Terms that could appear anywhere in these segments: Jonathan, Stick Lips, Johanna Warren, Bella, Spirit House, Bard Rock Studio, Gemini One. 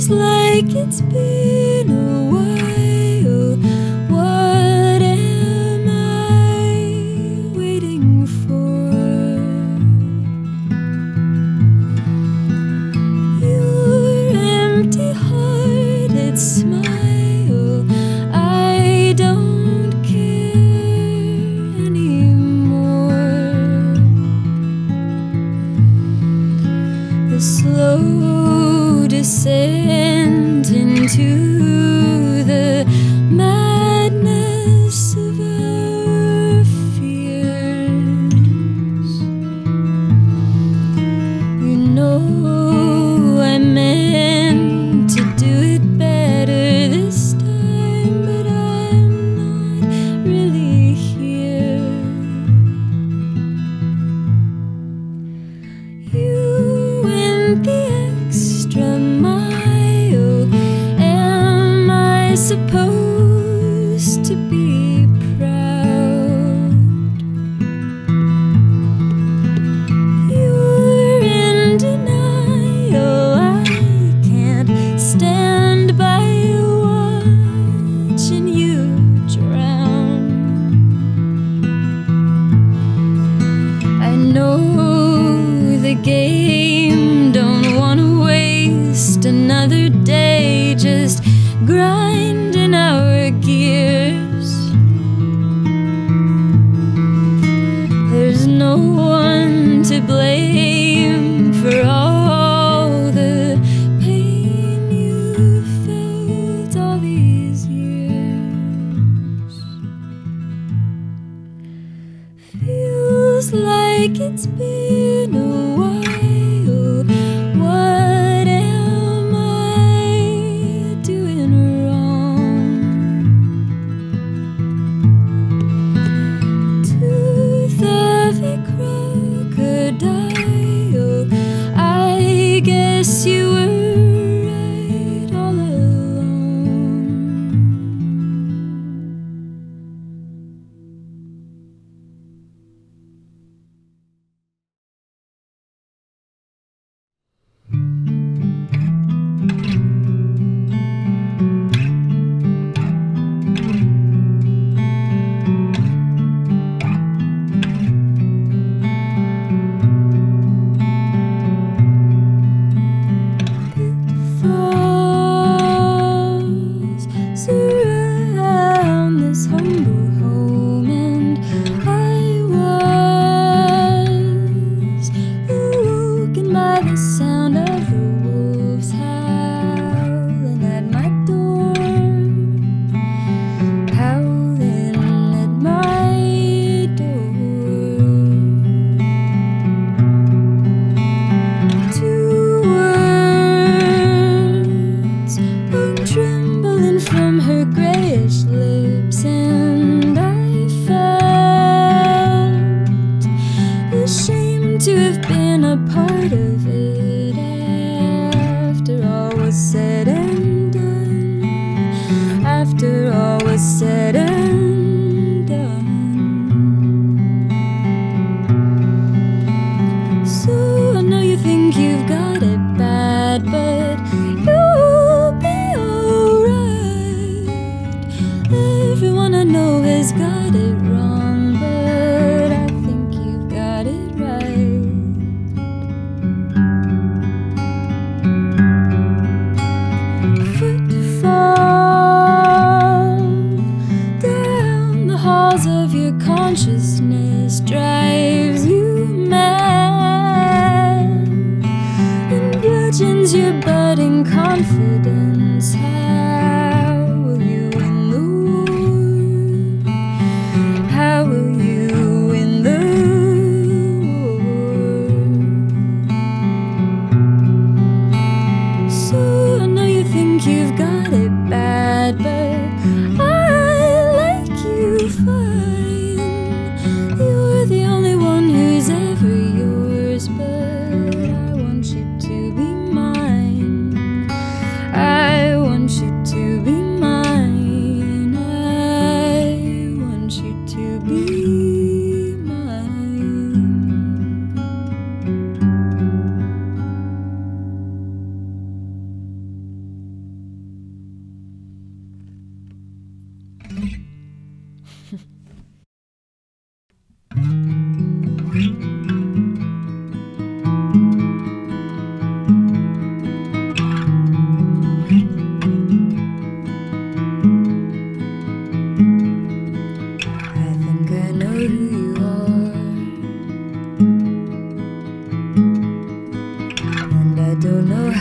feels like it's been a while. What am I waiting for? Your empty-hearted smile, I don't care anymore. The slow descend into the madness of our fears. You know I meant to do it better this time, but I'm not really here. You and the extra mile, am I supposed to be proud? You're in denial, I can't stand by watching you drown. I know the game, don't wanna waste another day just grinding our gears. There's no one to blame for all the pain you felt all these years. Feels like it's been a while. What am I doing wrong? Tooth of a crocodile, I guess you were right all along. Falls surround this humble home, and I was awoken by the sound of the wolves howling at my door, howling at my door. Two words hung trembling from her grayish lips, and I felt ashamed to have been a part of it. After all was said and done, after all was said and done. So I know you think you've got it bad, but you'll be alright. Everyone I know has got it wrong, but I think you've got it right. Footfall down the halls of your consciousness drives you mad and bludgeons your budding confidence. How will you win the war? How will you win the war? So I know you think you've got it bad, but I like you fine. You're the only one who's ever yours, but I want you to be mine. I want you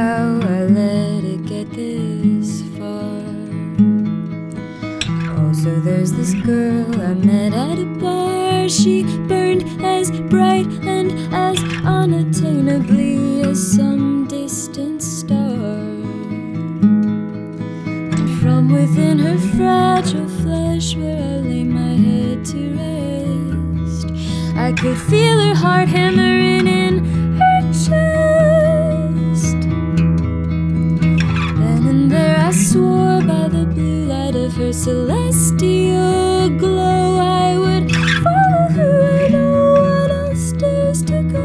how I let it get this far. Also there's this girl I met at a bar. She burned as bright and as unattainably as some distant star. And from within her fragile flesh, where I lay my head to rest, I could feel her heart hammering in her chest. Then and there I swore by the blue light of her celestial glow I would follow her where no one else dares to go.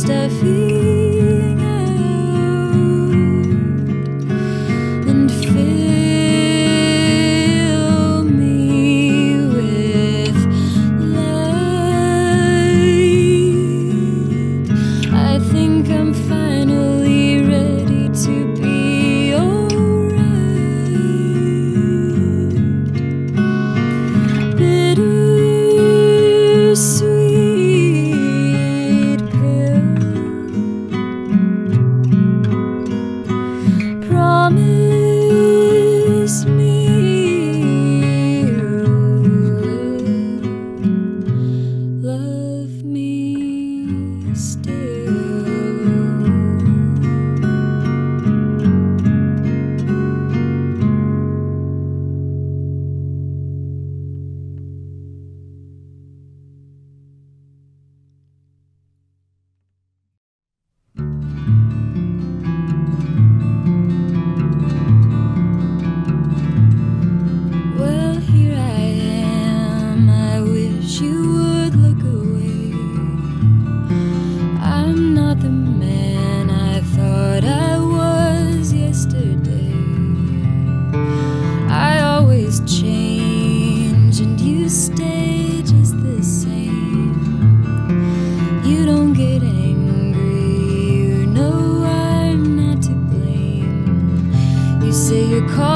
Stuffing out.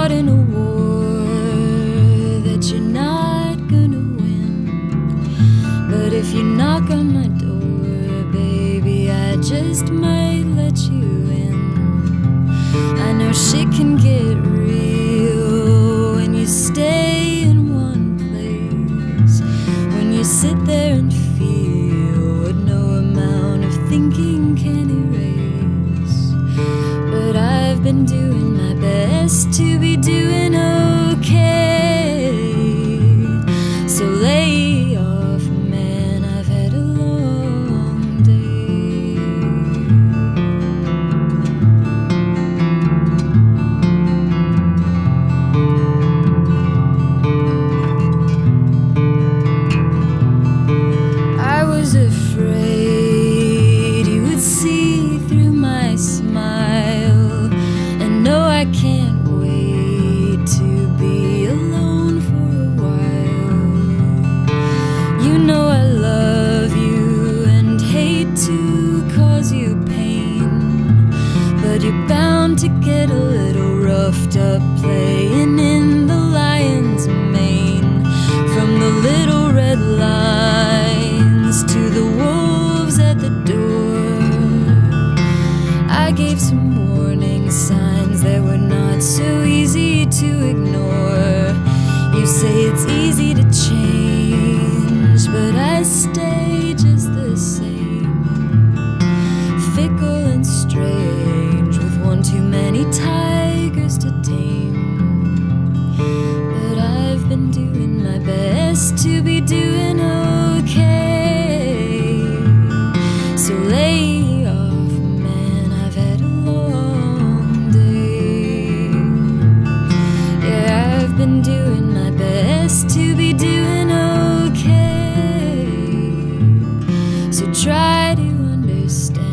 fought in a war that you're not gonna win. But if you knock on my door, baby, I just might let you in. I know shit can get real when you stay in one place, when you sit there and feel what no amount of thinking can erase. But I've been doing to be doing okay, so lay off, man, I've had a long day. I was afraid you would see through my smile and know I can't to get a little roughed up playing in the lion's mane, from the little red lines to the wolves at the door. I gave some warning signs that were not so easy to ignore. You say it's easy to change, but I stay just the same, fickle and strange, too many tigers to tame. But I've been doing my best to be doing okay, so lay off, man, I've had a long day. Yeah, I've been doing my best to be doing okay, so try to understand.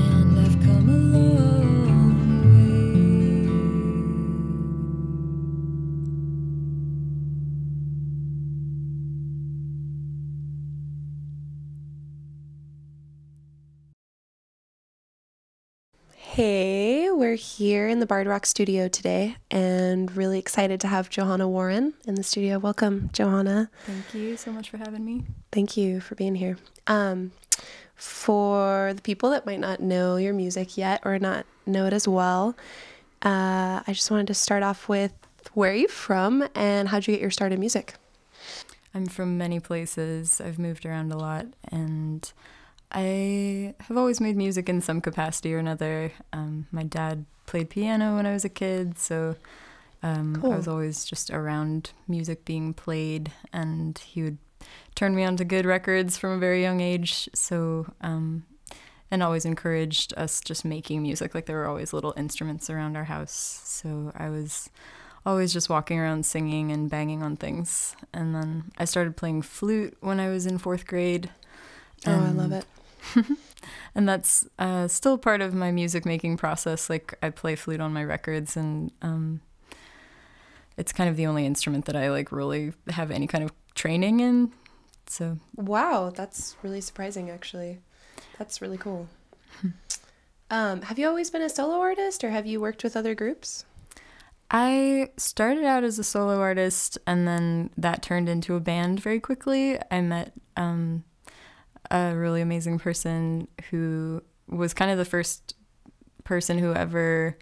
Hey, we're here in the Bard Rock Studio today and really excited to have Johanna Warren in the studio. Welcome, Johanna. Thank you so much for having me. Thank you for being here. For the people that might not know your music yet or not know it as well, I just wanted to start off with, where are you from and how'd you get your start in music? I'm from many places. I've moved around a lot, and I have always made music in some capacity or another. My dad played piano when I was a kid, so cool. I was always just around music being played, and he would turn me on to good records from a very young age, so and always encouraged us just making music. Like, there were always little instruments around our house, so I was always just walking around singing and banging on things. And then I started playing flute when I was in 4th grade. Oh, I love it. And that's still part of my music making process. Like, I play flute on my records, and it's kind of the only instrument that I like really have any kind of training in. So wow, that's really surprising, actually. That's really cool. Have you always been a solo artist, or have you worked with other groups? I started out as a solo artist, and then that turned into a band very quickly. I met a really amazing person who was kind of the first person who ever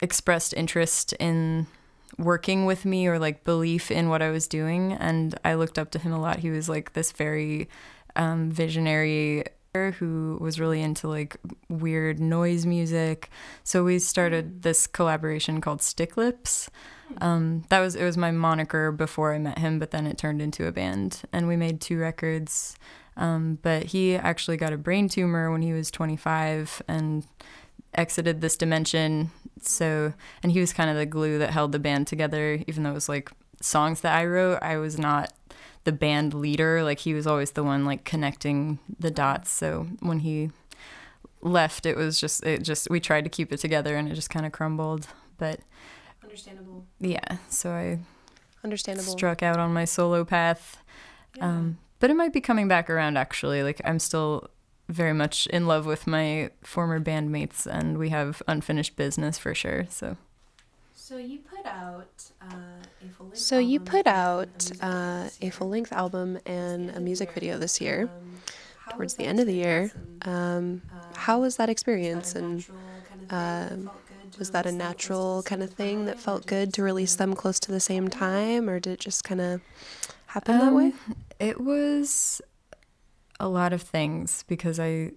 expressed interest in working with me or like belief in what I was doing, and I looked up to him a lot. He was like this very visionary who was really into like weird noise music, so we started this collaboration called Stick Lips. It was my moniker before I met him, but then it turned into a band, and we made 2 records. But he actually got a brain tumor when he was 25 and exited this dimension, so, and he was kind of the glue that held the band together. Even though it was like songs that I wrote, I was not the band leader. Like, he was always the one like connecting the dots, so when he left, it was just, we tried to keep it together, and it just kind of crumbled. But understandable. Yeah, so I understandable struck out on my solo path. Yeah. But it might be coming back around, actually. Like, I'm still very much in love with my former bandmates, and we have unfinished business for sure, so So you put out a full-length album and a music video this year, towards the end of the year. How was that experience? And was that a natural kind of thing that felt good to release them close to the same time, or did it just kind of happen that way? It was a lot of things, because I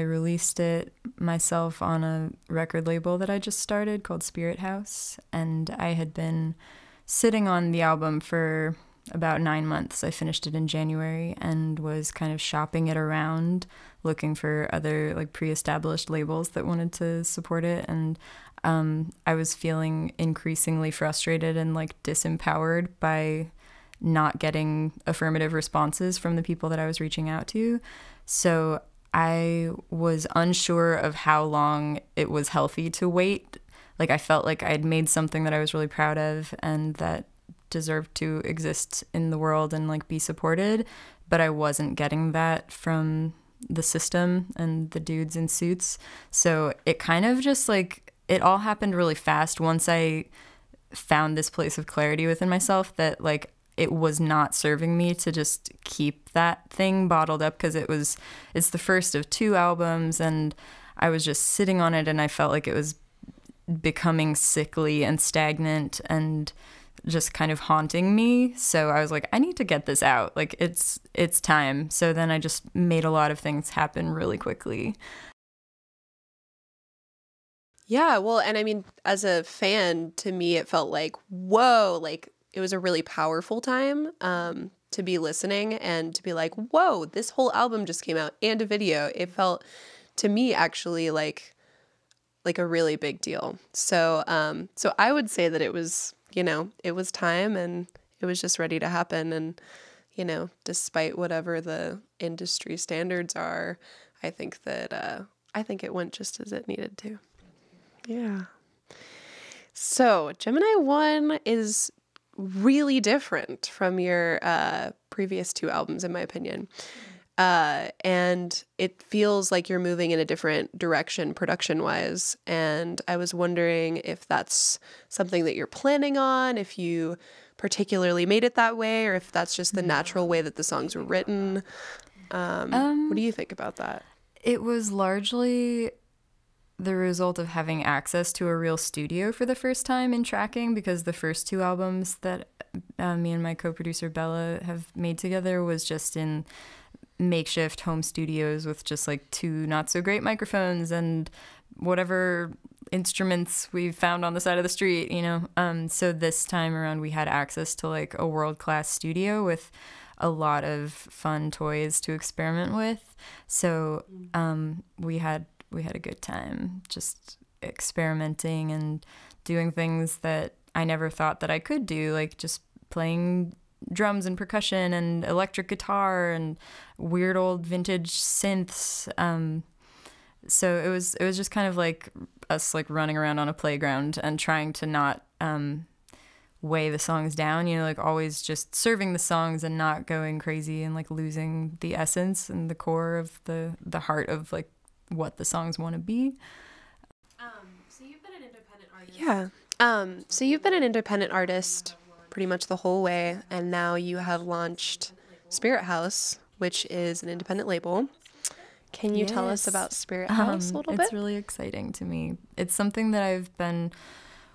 released it myself on a record label that I just started called Spirit House, and I had been sitting on the album for about 9 months. I finished it in January and was kind of shopping it around, looking for other like pre-established labels that wanted to support it, and I was feeling increasingly frustrated and like disempowered by not getting affirmative responses from the people that I was reaching out to. So I was unsure of how long it was healthy to wait. Like, I felt like I'd made something that I was really proud of and that deserved to exist in the world and like be supported, but I wasn't getting that from the system and the dudes in suits. So it kind of just like, it all happened really fast once I found this place of clarity within myself that like it was not serving me to just keep that thing bottled up, because it's the first of 2 albums, and I was just sitting on it, and I felt like it was becoming sickly and stagnant and just kind of haunting me. So I was like, I need to get this out. Like, it's time. So then I just made a lot of things happen really quickly. Yeah, well, and I mean, as a fan, to me, it felt like, whoa, like, it was a really powerful time to be listening and to be like, whoa, this whole album just came out and a video. It felt to me actually like a really big deal. So so I would say that it was, you know, it was time and it was just ready to happen. And, you know, despite whatever the industry standards are, I think that it went just as it needed to. Yeah. So Gemini One is really different from your previous 2 albums, in my opinion. And it feels like you're moving in a different direction production-wise. And I was wondering if that's something that you're planning on, if you particularly made it that way, or if that's just the natural way that the songs were written. What do you think about that? It was largely the result of having access to a real studio for the first time in tracking, because the first 2 albums that me and my co-producer Bella have made together was just in makeshift home studios with just like 2 not so great microphones and whatever instruments we found on the side of the street, you know. So this time around we had access to like a world-class studio with a lot of fun toys to experiment with. So we had a good time just experimenting and doing things that I never thought that I could do, like just playing drums and percussion and electric guitar and weird old vintage synths. So it was just kind of like us like running around on a playground and trying to not weigh the songs down, you know, like always just serving the songs and not going crazy and like losing the essence and the core of the heart of like what the songs want to be. So you've been an independent artist. Yeah. So you've been an independent artist pretty much the whole way, and now you have launched Spirit House, which is an independent label. Can you tell us about Spirit House a little bit? It's really exciting to me. It's something that I've been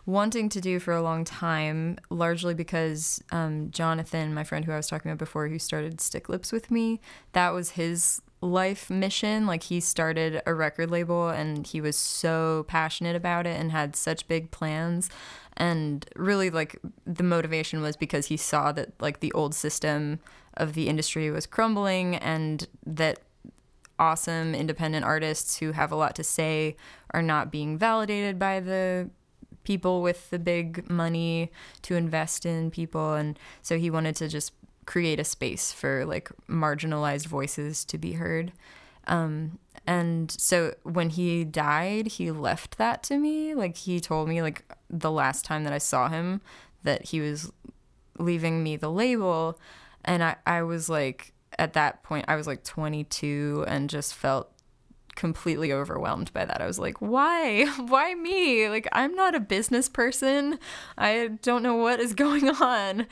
wanting to do for a long time, largely because Jonathan, my friend who I was talking about before, who started Stick Lips with me, that was his life mission. Like, he started a record label and he was so passionate about it and had such big plans, and really like the motivation was because he saw that like the old system of the industry was crumbling and that awesome independent artists who have a lot to say are not being validated by the people with the big money to invest in people. And so he wanted to just create a space for like marginalized voices to be heard. And so when he died, he left that to me. Like, he told me like the last time that I saw him that he was leaving me the label. And I was like, at that point I was like 22 and just felt completely overwhelmed by that. I was like, why me? Like, I'm not a business person. I don't know what is going on.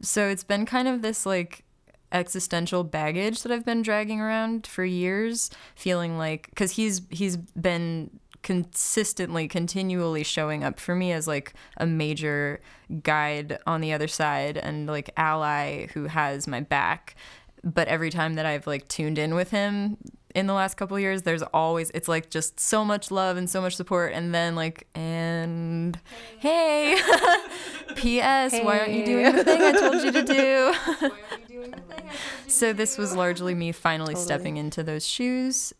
So it's been kind of this like existential baggage that I've been dragging around for years, feeling like, because he's been consistently, continually showing up for me as like a major guide on the other side and like ally who has my back. But every time that I've like tuned in with him in the last couple of years, there's always, it's like just so much love and so much support, and then like, and hey, P.S. Hey. Why aren't you doing the thing I told you to do? So this was largely me finally stepping into those shoes.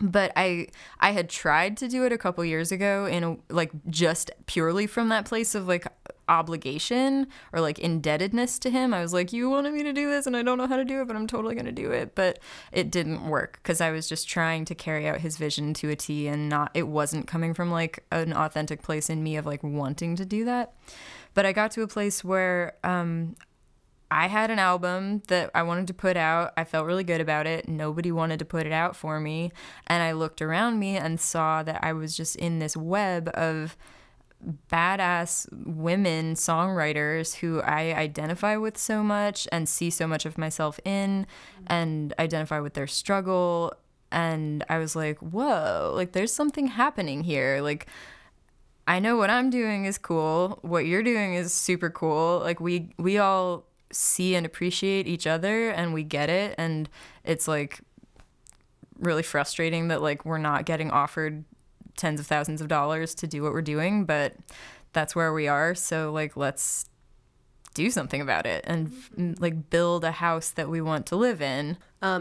But I had tried to do it a couple years ago in a, like, just purely from that place of like obligation or like indebtedness to him. I was like, you wanted me to do this and I don't know how to do it, but I'm totally gonna do it. But it didn't work because I was just trying to carry out his vision to a T, and not, it wasn't coming from like an authentic place in me of like wanting to do that. But I got to a place where I had an album that I wanted to put out. I felt really good about it. Nobody wanted to put it out for me. And I looked around me and saw that I was just in this web of badass women songwriters who I identify with so much and see so much of myself in and identify with their struggle. And I was like, whoa, like there's something happening here. Like, I know what I'm doing is cool. What you're doing is super cool. Like we all see and appreciate each other and we get it, and it's like really frustrating that like we're not getting offered tens of thousands of dollars to do what we're doing, but that's where we are. So like, let's do something about it and like build a house that we want to live in.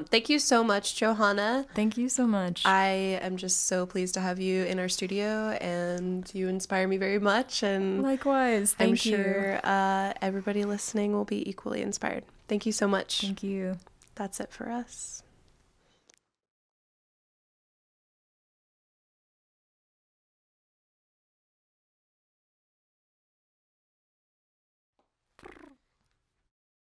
Thank you so much, Johanna. Thank you so much. I am just so pleased to have you in our studio, and you inspire me very much. And likewise, thank you. I'm sure everybody listening will be equally inspired. Thank you so much. Thank you. That's it for us.